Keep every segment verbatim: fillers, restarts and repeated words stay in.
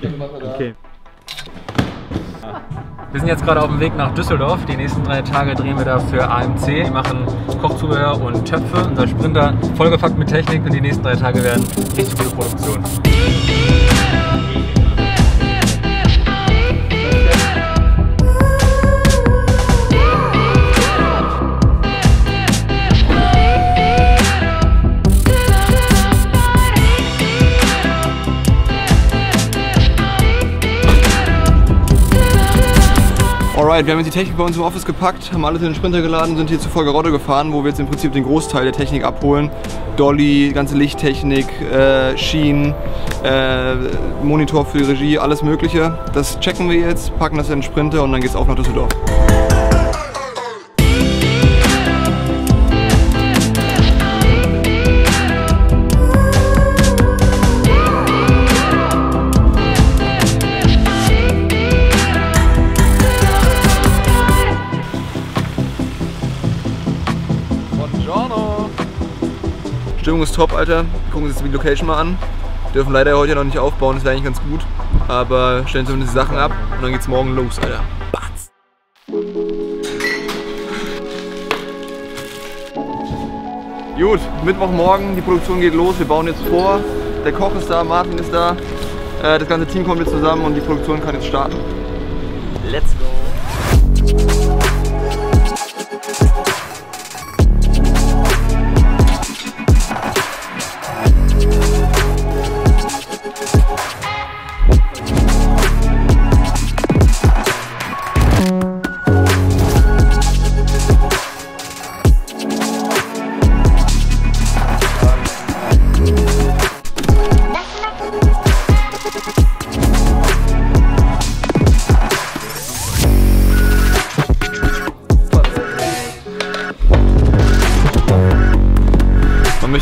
Okay. Wir sind jetzt gerade auf dem Weg nach Düsseldorf. Die nächsten drei Tage drehen wir da für A M C. Wir machen Kochzubehör und Töpfe. Unser Sprinter vollgepackt mit Technik und die nächsten drei Tage werden richtig gute Produktion. Alright, wir haben jetzt die Technik bei uns im Office gepackt, haben alles in den Sprinter geladen, sind hier zu Volker Rodde gefahren, wo wir jetzt im Prinzip den Großteil der Technik abholen. Dolly, ganze Lichttechnik, äh, Schienen, äh, Monitor für die Regie, alles mögliche. Das checken wir jetzt, packen das in den Sprinter und dann geht's auch nach Düsseldorf. Stimmung ist top, Alter. Wir gucken uns jetzt die Location mal an. Wir dürfen leider heute noch nicht aufbauen, das wäre eigentlich ganz gut. Aber stellen zumindest die Sachen ab und dann geht's morgen los, Alter. Batz! Gut, Mittwochmorgen, die Produktion geht los, wir bauen jetzt vor. Der Koch ist da, Martin ist da. Das ganze Team kommt jetzt zusammen und die Produktion kann jetzt starten. Let's go!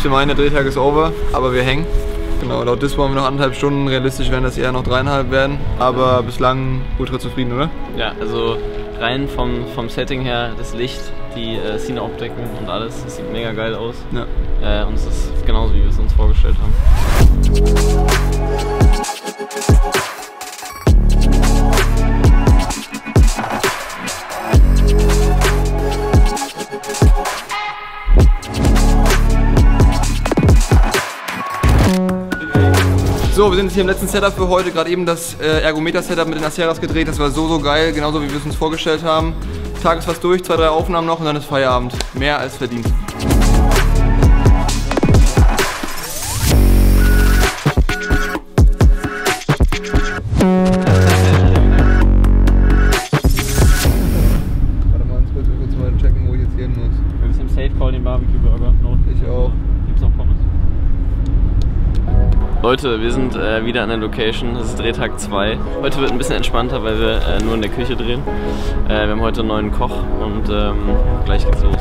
Ich meine, der Drehtag ist over, aber wir hängen. Genau, laut Dispo haben wir noch anderthalb Stunden, realistisch werden das eher noch dreieinhalb werden, aber bislang ultra zufrieden, oder? Ja, also rein vom, vom Setting her, das Licht, die äh, Szeneoptiken und alles, das sieht mega geil aus. Ja. Äh, und es ist genauso, wie wir es uns vorgestellt haben. So, wir sind jetzt hier im letzten Setup für heute, gerade eben das äh, Ergometer-Setup mit den Aceras gedreht, das war so, so geil, genauso wie wir es uns vorgestellt haben. Der Tag ist fast durch, zwei, drei Aufnahmen noch und dann ist Feierabend. Mehr als verdient. Warte mal, kurz, kurz mal checken, wo ich jetzt hin muss. Wir müssen im Safe-Call den Barbecue-Burger noch. Ich auch. Gibt's noch Pommes? Leute, wir sind äh, wieder an der Location, das ist Drehtag zwei. Heute wird ein bisschen entspannter, weil wir äh, nur in der Küche drehen. Äh, wir haben heute einen neuen Koch und ähm, gleich geht's los.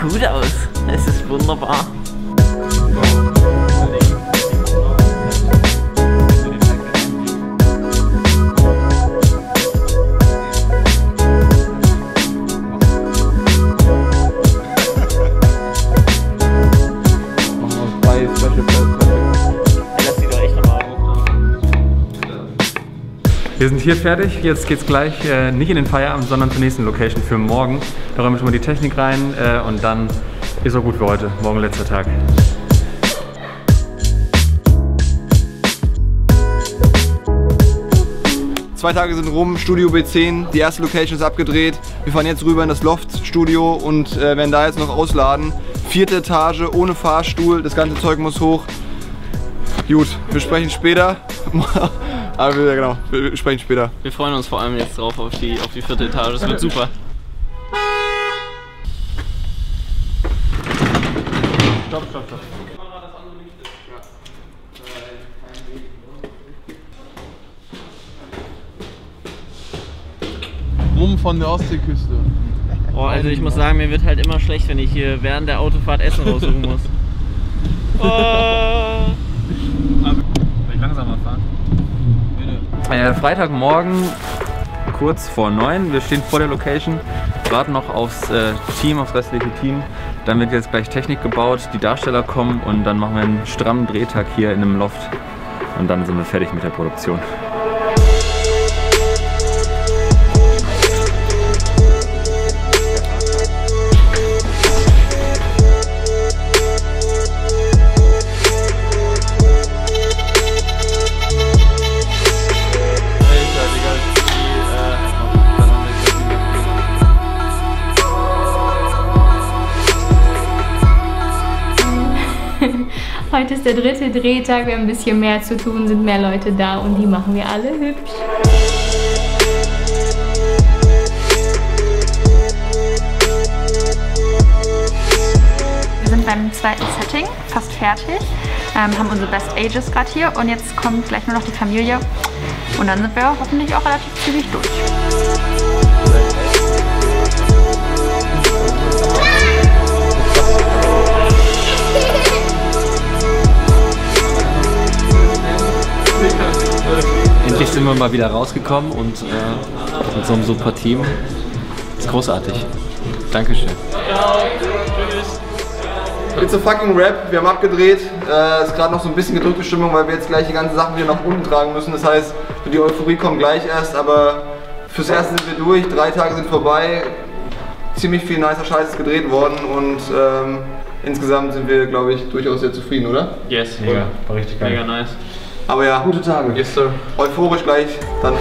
Gut aus. Es ist wunderbar. Wir sind hier fertig, jetzt geht's gleich äh, nicht in den Feierabend, sondern zur nächsten Location für morgen. Da räumen wir schon mal die Technik rein äh, und dann ist auch gut für heute. Morgen letzter Tag. Zwei Tage sind rum, Studio B zehn, die erste Location ist abgedreht. Wir fahren jetzt rüber in das Loft-Studio und äh, werden da jetzt noch ausladen. Vierte Etage, ohne Fahrstuhl, das ganze Zeug muss hoch. Gut, wir sprechen später. Aber wir, genau, wir sprechen später. Wir freuen uns vor allem jetzt drauf auf die, auf die vierte Etage, das wird super. Stopp, stopp, stopp. Mumm von der Ostseeküste. Oh, also ich muss sagen, mir wird halt immer schlecht, wenn ich hier während der Autofahrt Essen raussuchen muss. Oh. Vielleicht langsamer fahren. Äh, Freitagmorgen, kurz vor neun. Wir stehen vor der Location, warten noch aufs äh, Team, aufs restliche Team. Dann wird jetzt gleich Technik gebaut, die Darsteller kommen und dann machen wir einen strammen Drehtag hier in einem Loft. Und dann sind wir fertig mit der Produktion. Heute ist der dritte Drehtag, wir haben ein bisschen mehr zu tun, sind mehr Leute da und die machen wir alle hübsch. Wir sind beim zweiten Setting, fast fertig, ähm, haben unsere Best Ages gerade hier und jetzt kommt gleich nur noch die Familie und dann sind wir auch hoffentlich auch relativ zügig durch. Endlich sind wir mal wieder rausgekommen und äh, mit so einem super Team. Das ist großartig. Dankeschön. It's a fucking rap. Wir haben abgedreht. Äh, ist gerade noch so ein bisschen gedrückte Stimmung, weil wir jetzt gleich die ganzen Sachen wieder nach unten tragen müssen. Das heißt, die Euphorie kommt gleich erst, aber fürs Erste sind wir durch. Drei Tage sind vorbei. Ziemlich viel nicer Scheiß ist gedreht worden und ähm, insgesamt sind wir, glaube ich, durchaus sehr zufrieden, oder? Yes, mega. Oder? War richtig geil. Mega nice. Aber ja, gute Tage. Yes, sir. Euphorisch gleich, dann.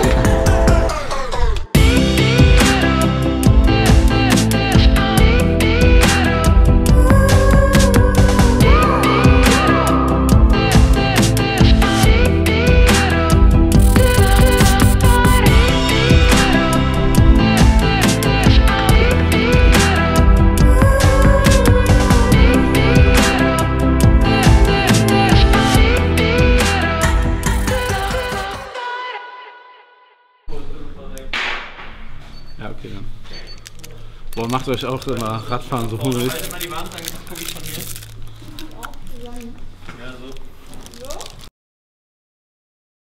Ja, okay, dann. Boah, macht euch auch immer Radfahren so hungrig. Ja, so.